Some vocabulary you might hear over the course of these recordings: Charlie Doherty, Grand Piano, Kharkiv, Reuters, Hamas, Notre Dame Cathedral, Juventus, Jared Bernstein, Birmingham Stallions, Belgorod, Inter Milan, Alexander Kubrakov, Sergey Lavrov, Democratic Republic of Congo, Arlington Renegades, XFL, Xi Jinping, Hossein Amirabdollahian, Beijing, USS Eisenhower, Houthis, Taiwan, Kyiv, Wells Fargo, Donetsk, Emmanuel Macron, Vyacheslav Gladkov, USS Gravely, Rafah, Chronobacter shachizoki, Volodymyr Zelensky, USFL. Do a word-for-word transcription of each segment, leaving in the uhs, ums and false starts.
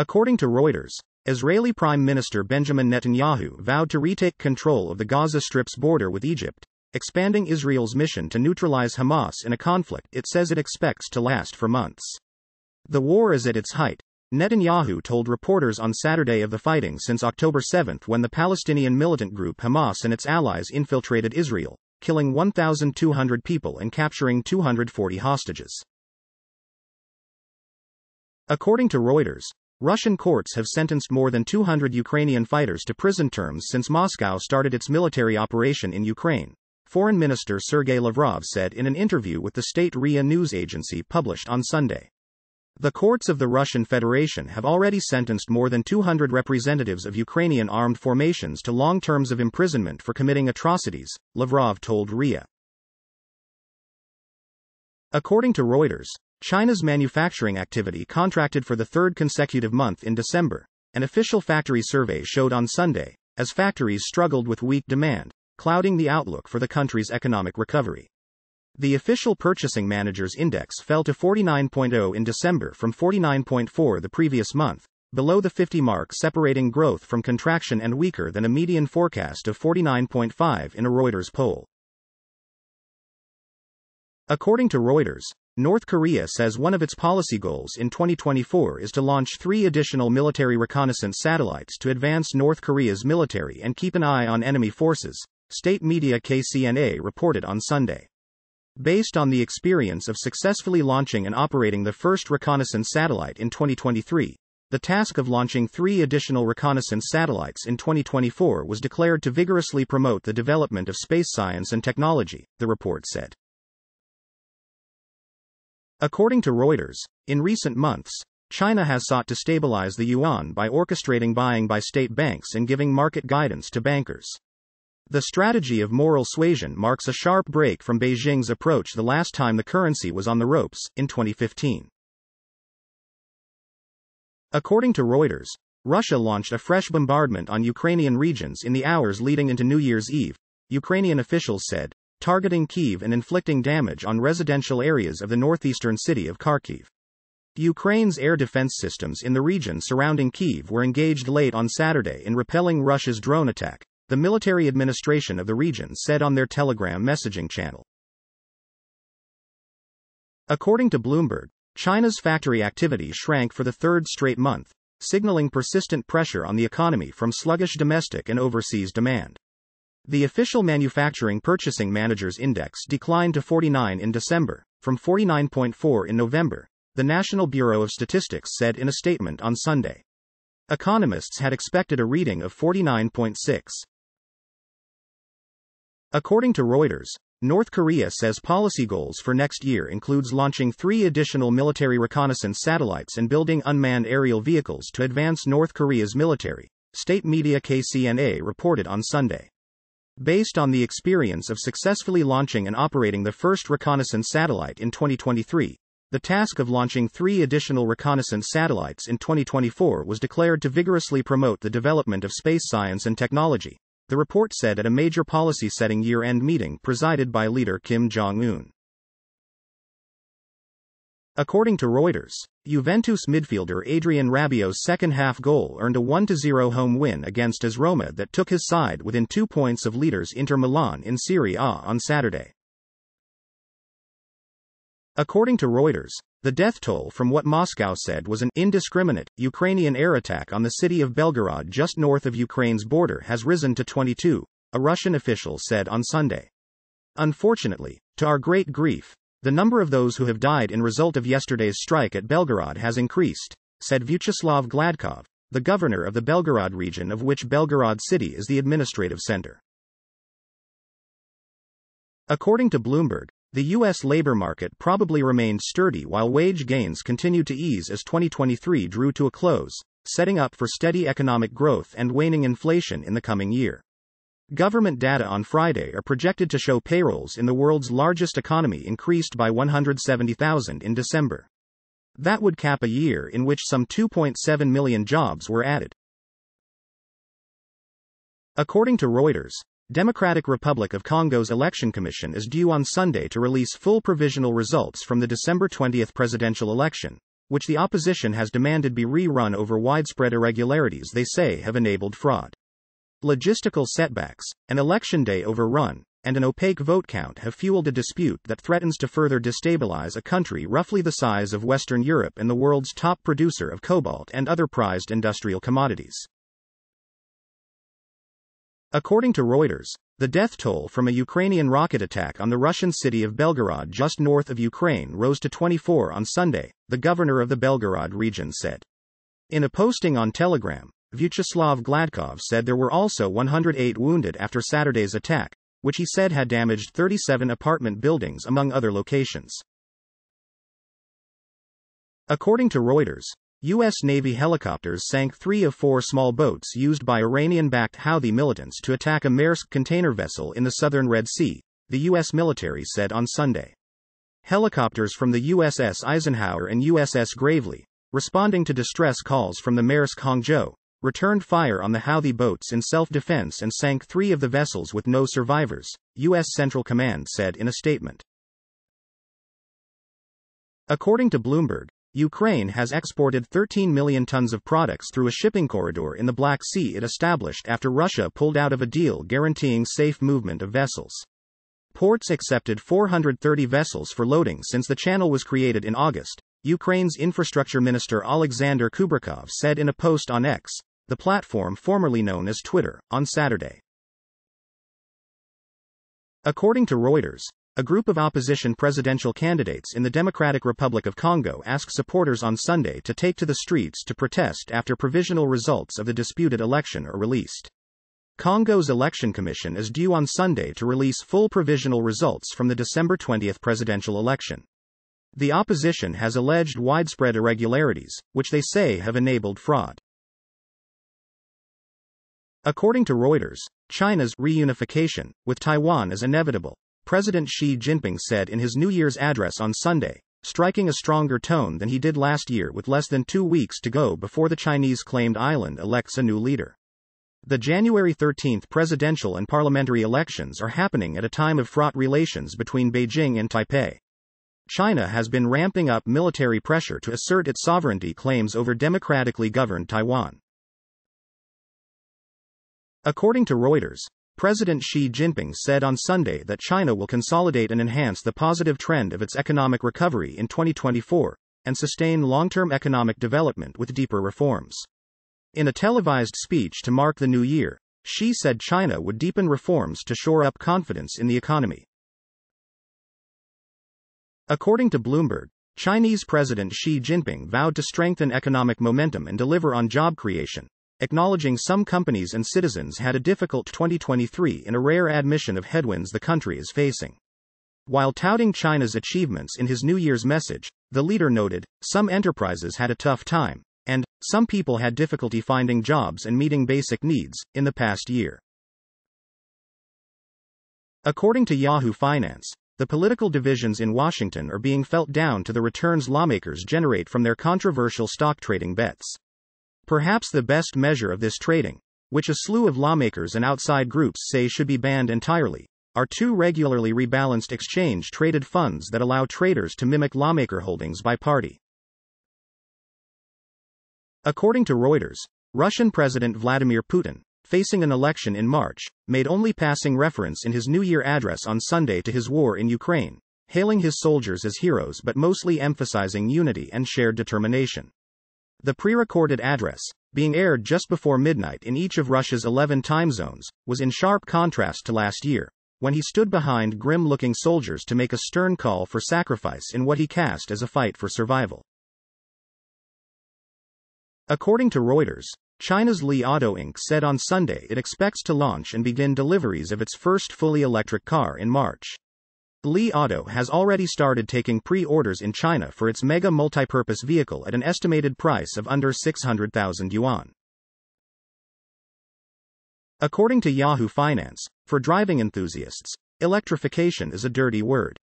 According to Reuters, Israeli Prime Minister Benjamin Netanyahu vowed to retake control of the Gaza Strip's border with Egypt, expanding Israel's mission to neutralize Hamas in a conflict it says it expects to last for months. The war is at its height, Netanyahu told reporters on Saturday of the fighting since October seventh when the Palestinian militant group Hamas and its allies infiltrated Israel, killing one thousand two hundred people and capturing two hundred forty hostages. According to Reuters, Russian courts have sentenced more than two hundred Ukrainian fighters to prison terms since Moscow started its military operation in Ukraine, Foreign Minister Sergey Lavrov said in an interview with the state R I A news agency published on Sunday. The courts of the Russian Federation have already sentenced more than two hundred representatives of Ukrainian armed formations to long terms of imprisonment for committing atrocities, Lavrov told R I A. According to Reuters, China's manufacturing activity contracted for the third consecutive month in December, an official factory survey showed on Sunday, as factories struggled with weak demand, clouding the outlook for the country's economic recovery. The official Purchasing Managers' Index fell to forty-nine point zero in December from forty-nine point four the previous month, below the fifty mark separating growth from contraction and weaker than a median forecast of forty-nine point five in a Reuters poll. According to Reuters, North Korea says one of its policy goals in twenty twenty-four is to launch three additional military reconnaissance satellites to advance North Korea's military and keep an eye on enemy forces, state media K C N A reported on Sunday. Based on the experience of successfully launching and operating the first reconnaissance satellite in twenty twenty-three, the task of launching three additional reconnaissance satellites in twenty twenty-four was declared to vigorously promote the development of space science and technology, the report said. According to Reuters, in recent months, China has sought to stabilize the yuan by orchestrating buying by state banks and giving market guidance to bankers. The strategy of moral suasion marks a sharp break from Beijing's approach the last time the currency was on the ropes, in twenty fifteen. According to Reuters, Russia launched a fresh bombardment on Ukrainian regions in the hours leading into New Year's Eve, Ukrainian officials said, targeting Kyiv and inflicting damage on residential areas of the northeastern city of Kharkiv. Ukraine's air defense systems in the region surrounding Kyiv were engaged late on Saturday in repelling Russia's drone attack, the military administration of the region said on their Telegram messaging channel. According to Bloomberg, China's factory activity shrank for the third straight month, signaling persistent pressure on the economy from sluggish domestic and overseas demand. The official Manufacturing Purchasing Managers' Index declined to forty-nine in December, from forty-nine point four in November, the National Bureau of Statistics said in a statement on Sunday. Economists had expected a reading of forty-nine point six. According to Reuters, North Korea says policy goals for next year includes launching three additional military reconnaissance satellites and building unmanned aerial vehicles to advance North Korea's military, state media K C N A reported on Sunday. Based on the experience of successfully launching and operating the first reconnaissance satellite in twenty twenty-three, the task of launching three additional reconnaissance satellites in twenty twenty-four was declared to vigorously promote the development of space science and technology, the report said at a major policy-setting year-end meeting presided by leader Kim Jong-un. According to Reuters, Juventus midfielder Adrian Rabiot's second-half goal earned a one to zero home win against AS Roma that took his side within two points of leaders Inter Milan in Serie A on Saturday. According to Reuters, the death toll from what Moscow said was an indiscriminate Ukrainian air attack on the city of Belgorod just north of Ukraine's border has risen to twenty-two, a Russian official said on Sunday. Unfortunately, to our great grief, the number of those who have died in result of yesterday's strike at Belgorod has increased, said Vyacheslav Gladkov, the governor of the Belgorod region of which Belgorod city is the administrative center. According to Bloomberg, the U S labor market probably remained sturdy while wage gains continued to ease as twenty twenty-three drew to a close, setting up for steady economic growth and waning inflation in the coming year. Government data on Friday are projected to show payrolls in the world's largest economy increased by one hundred seventy thousand in December. That would cap a year in which some two point seven million jobs were added. According to Reuters, Democratic Republic of Congo's Election Commission is due on Sunday to release full provisional results from the December twentieth presidential election, which the opposition has demanded be rerun over widespread irregularities they say have enabled fraud. Logistical setbacks, an election day overrun, and an opaque vote count have fueled a dispute that threatens to further destabilize a country roughly the size of Western Europe and the world's top producer of cobalt and other prized industrial commodities. According to Reuters, the death toll from a Ukrainian rocket attack on the Russian city of Belgorod just north of Ukraine rose to twenty-four on Sunday, the governor of the Belgorod region said. In a posting on Telegram, Vyacheslav Gladkov said there were also one hundred eight wounded after Saturday's attack, which he said had damaged thirty-seven apartment buildings among other locations. According to Reuters, U S Navy helicopters sank three of four small boats used by Iranian-backed Houthi militants to attack a Maersk container vessel in the southern Red Sea, the U S military said on Sunday. Helicopters from the U S S Eisenhower and U S S Gravely, responding to distress calls from the Maersk Hangzhou, returned fire on the Houthi boats in self-defense and sank three of the vessels with no survivors, U S Central Command said in a statement. According to Bloomberg, Ukraine has exported thirteen million tons of products through a shipping corridor in the Black Sea it established after Russia pulled out of a deal guaranteeing safe movement of vessels. Ports accepted four hundred thirty vessels for loading since the channel was created in August, Ukraine's Infrastructure Minister Alexander Kubrakov said in a post on X, the platform formerly known as Twitter, on Saturday. According to Reuters, a group of opposition presidential candidates in the Democratic Republic of Congo asked supporters on Sunday to take to the streets to protest after provisional results of the disputed election are released. Congo's Election Commission is due on Sunday to release full provisional results from the December twentieth presidential election. The opposition has alleged widespread irregularities, which they say have enabled fraud. According to Reuters, China's reunification with Taiwan is inevitable, President Xi Jinping said in his New Year's address on Sunday, striking a stronger tone than he did last year with less than two weeks to go before the Chinese-claimed island elects a new leader. The January thirteenth presidential and parliamentary elections are happening at a time of fraught relations between Beijing and Taipei. China has been ramping up military pressure to assert its sovereignty claims over democratically governed Taiwan. According to Reuters, President Xi Jinping said on Sunday that China will consolidate and enhance the positive trend of its economic recovery in twenty twenty-four, and sustain long-term economic development with deeper reforms. In a televised speech to mark the new year, Xi said China would deepen reforms to shore up confidence in the economy. According to Bloomberg, Chinese President Xi Jinping vowed to strengthen economic momentum and deliver on job creation, acknowledging some companies and citizens had a difficult twenty twenty-three in a rare admission of headwinds the country is facing. While touting China's achievements in his New Year's message, the leader noted, "Some enterprises had a tough time, and some people had difficulty finding jobs and meeting basic needs in the past year." According to Yahoo Finance, the political divisions in Washington are being felt down to the returns lawmakers generate from their controversial stock trading bets. Perhaps the best measure of this trading, which a slew of lawmakers and outside groups say should be banned entirely, are two regularly rebalanced exchange-traded funds that allow traders to mimic lawmaker holdings by party. According to Reuters, Russian President Vladimir Putin, facing an election in March, made only passing reference in his New Year address on Sunday to his war in Ukraine, hailing his soldiers as heroes but mostly emphasizing unity and shared determination. The pre-recorded address, being aired just before midnight in each of Russia's eleven time zones, was in sharp contrast to last year, when he stood behind grim-looking soldiers to make a stern call for sacrifice in what he cast as a fight for survival. According to Reuters, China's Li Auto Incorporated said on Sunday it expects to launch and begin deliveries of its first fully electric car in March. Li Auto has already started taking pre-orders in China for its mega multipurpose vehicle at an estimated price of under six hundred thousand yuan. According to Yahoo Finance, for driving enthusiasts, electrification is a dirty word.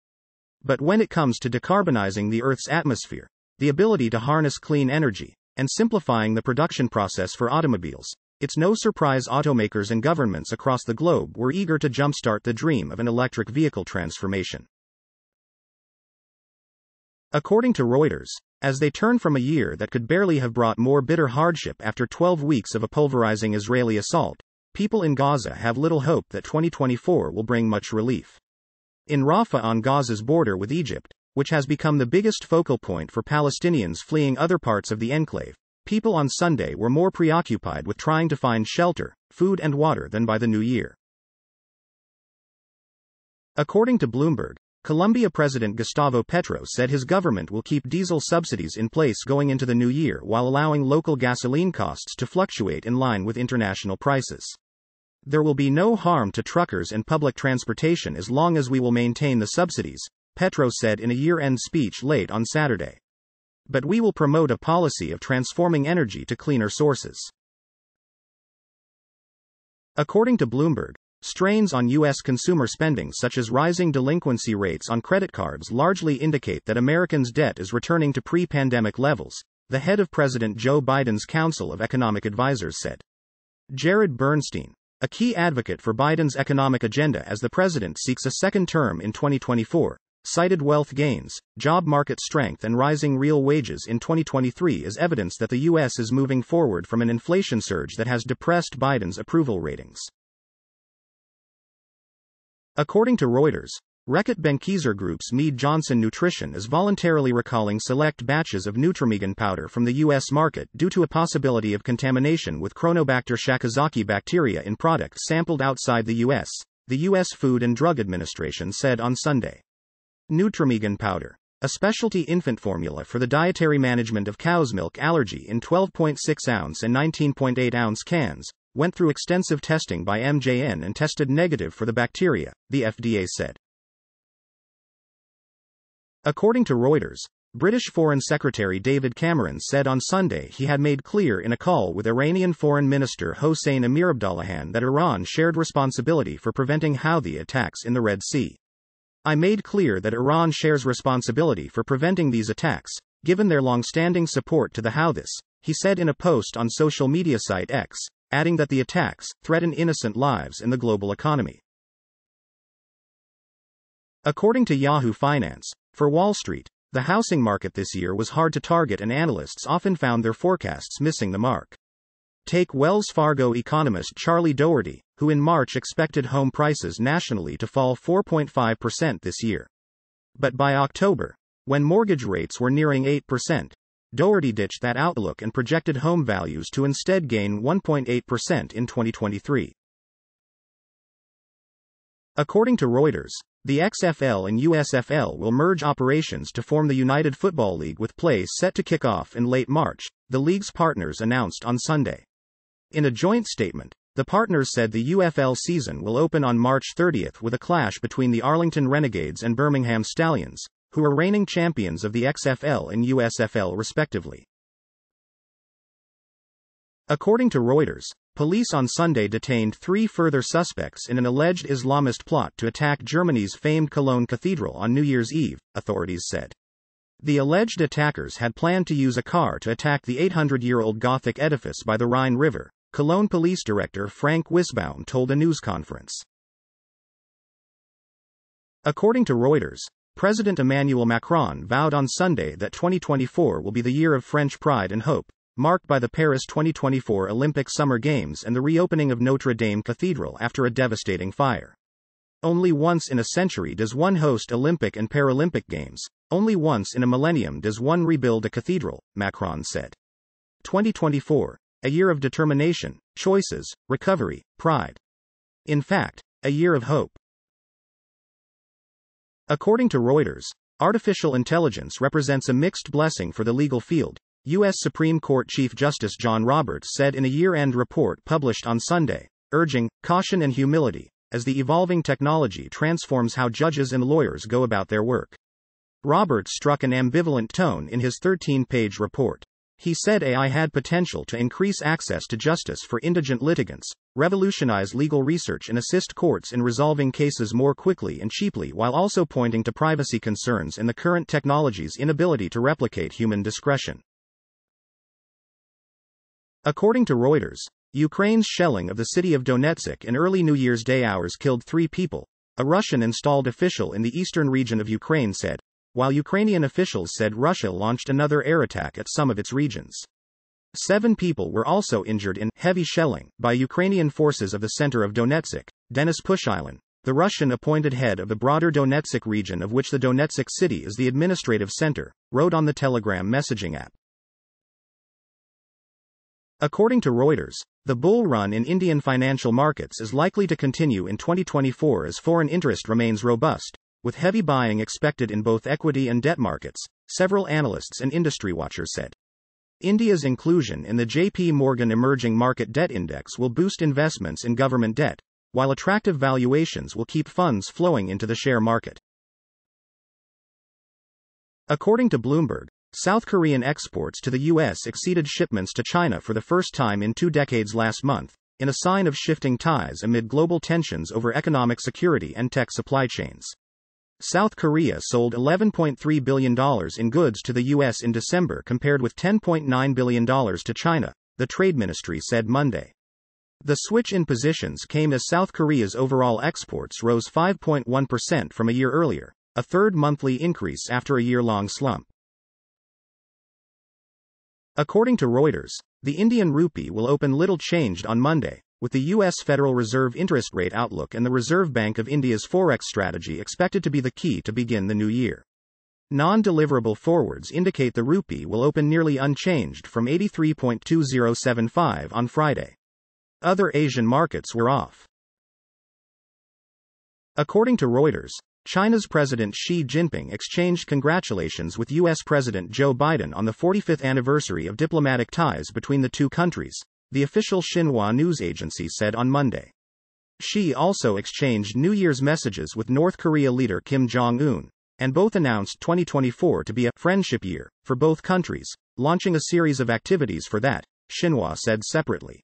But when it comes to decarbonizing the Earth's atmosphere, the ability to harness clean energy, and simplifying the production process for automobiles, it's no surprise automakers and governments across the globe were eager to jumpstart the dream of an electric vehicle transformation. According to Reuters, as they turn from a year that could barely have brought more bitter hardship after twelve weeks of a pulverizing Israeli assault. People in Gaza have little hope that twenty twenty-four will bring much relief. In Rafah on Gaza's border with Egypt, which has become the biggest focal point for Palestinians fleeing other parts of the enclave, people on Sunday were more preoccupied with trying to find shelter, food and water than by the new year. According to Bloomberg, Colombia President Gustavo Petro said his government will keep diesel subsidies in place going into the new year while allowing local gasoline costs to fluctuate in line with international prices. There will be no harm to truckers and public transportation as long as we will maintain the subsidies, Petro said in a year-end speech late on Saturday. But we will promote a policy of transforming energy to cleaner sources. According to Bloomberg, strains on U S consumer spending such as rising delinquency rates on credit cards largely indicate that Americans' debt is returning to pre-pandemic levels, the head of President Joe Biden's Council of Economic Advisers said. Jared Bernstein, a key advocate for Biden's economic agenda as the president seeks a second term in twenty twenty-four, cited wealth gains, job market strength and rising real wages in twenty twenty-three as evidence that the U S is moving forward from an inflation surge that has depressed Biden's approval ratings. According to Reuters, Reckitt Benckiser Group's Mead Johnson Nutrition is voluntarily recalling select batches of Nutramigen powder from the U S market due to a possibility of contamination with Chronobacter shachizoki bacteria in products sampled outside the U S, the U S Food and Drug Administration said on Sunday. Nutramigen powder, a specialty infant formula for the dietary management of cow's milk allergy in twelve point six ounce and nineteen point eight ounce cans, went through extensive testing by M J N and tested negative for the bacteria, the F D A said. According to Reuters, British Foreign Secretary David Cameron said on Sunday he had made clear in a call with Iranian Foreign Minister Hossein Amirabdollahian that Iran shared responsibility for preventing Houthi attacks in the Red Sea. I made clear that Iran shares responsibility for preventing these attacks, given their long-standing support to the Houthis, he said in a post on social media site X, adding that the attacks threaten innocent lives in the global economy. According to Yahoo Finance, for Wall Street, the housing market this year was hard to target and analysts often found their forecasts missing the mark. Take Wells Fargo economist Charlie Doherty, who in March expected home prices nationally to fall four point five percent this year. But by October, when mortgage rates were nearing eight percent, Doherty ditched that outlook and projected home values to instead gain one point eight percent in twenty twenty-three. According to Reuters, the X F L and U S F L will merge operations to form the United Football League with play set to kick off in late March, the league's partners announced on Sunday. In a joint statement, the partners said the U F L season will open on March thirtieth with a clash between the Arlington Renegades and Birmingham Stallions, who are reigning champions of the X F L and U S F L respectively. According to Reuters, police on Sunday detained three further suspects in an alleged Islamist plot to attack Germany's famed Cologne Cathedral on New Year's Eve, authorities said. The alleged attackers had planned to use a car to attack the eight hundred year old Gothic edifice by the Rhine River, Cologne Police Director Frank Wisbaum told a news conference. According to Reuters, President Emmanuel Macron vowed on Sunday that twenty twenty-four will be the year of French pride and hope, marked by the Paris twenty twenty-four Olympic Summer Games and the reopening of Notre Dame Cathedral after a devastating fire. Only once in a century does one host Olympic and Paralympic Games, only once in a millennium does one rebuild a cathedral, Macron said. twenty twenty-four, a year of determination, choices, recovery, pride. In fact, a year of hope. According to Reuters, artificial intelligence represents a mixed blessing for the legal field, U S Supreme Court Chief Justice John Roberts said in a year-end report published on Sunday, urging caution and humility, as the evolving technology transforms how judges and lawyers go about their work. Roberts struck an ambivalent tone in his thirteen page report. He said A I had potential to increase access to justice for indigent litigants, revolutionize legal research and assist courts in resolving cases more quickly and cheaply while also pointing to privacy concerns and the current technology's inability to replicate human discretion. According to Reuters, Ukraine's shelling of the city of Donetsk in early New Year's Day hours killed three people, a Russian installed official in the eastern region of Ukraine said, while Ukrainian officials said Russia launched another air attack at some of its regions. Seven people were also injured in heavy shelling by Ukrainian forces of the center of Donetsk, Denis Pushilin, the Russian-appointed head of the broader Donetsk region of which the Donetsk city is the administrative center, wrote on the Telegram messaging app. According to Reuters, the bull run in Indian financial markets is likely to continue in twenty twenty-four as foreign interest remains robust, with heavy buying expected in both equity and debt markets, several analysts and industry watchers said. India's inclusion in the J P Morgan Emerging Market Debt Index will boost investments in government debt, while attractive valuations will keep funds flowing into the share market. According to Bloomberg, South Korean exports to the U S exceeded shipments to China for the first time in two decades last month, in a sign of shifting ties amid global tensions over economic security and tech supply chains. South Korea sold eleven point three billion dollars in goods to the U S in December compared with ten point nine billion dollars to China, the Trade Ministry said Monday. The switch in positions came as South Korea's overall exports rose five point one percent from a year earlier, a third monthly increase after a year-long slump. According to Reuters, the Indian rupee will open little changed on Monday, with the U S Federal Reserve interest rate outlook and the Reserve Bank of India's forex strategy expected to be the key to begin the new year. Non-deliverable forwards indicate the rupee will open nearly unchanged from eighty-three point two zero seven five on Friday. Other Asian markets were off. According to Reuters, China's President Xi Jinping exchanged congratulations with U S President Joe Biden on the forty-fifth anniversary of diplomatic ties between the two countries, the official Xinhua news agency said on Monday. Xi also exchanged New Year's messages with North Korea leader Kim Jong-un, and both announced twenty twenty-four to be a friendship year for both countries, launching a series of activities for that, Xinhua said separately.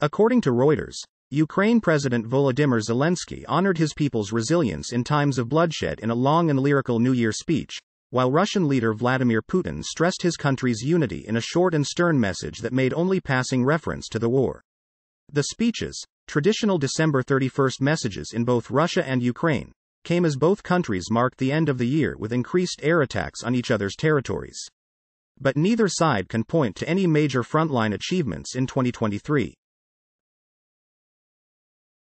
According to Reuters, Ukraine President Volodymyr Zelensky honored his people's resilience in times of bloodshed in a long and lyrical New Year speech, while Russian leader Vladimir Putin stressed his country's unity in a short and stern message that made only passing reference to the war. The speeches, traditional December thirty-first messages in both Russia and Ukraine, came as both countries marked the end of the year with increased air attacks on each other's territories. But neither side can point to any major frontline achievements in twenty twenty-three.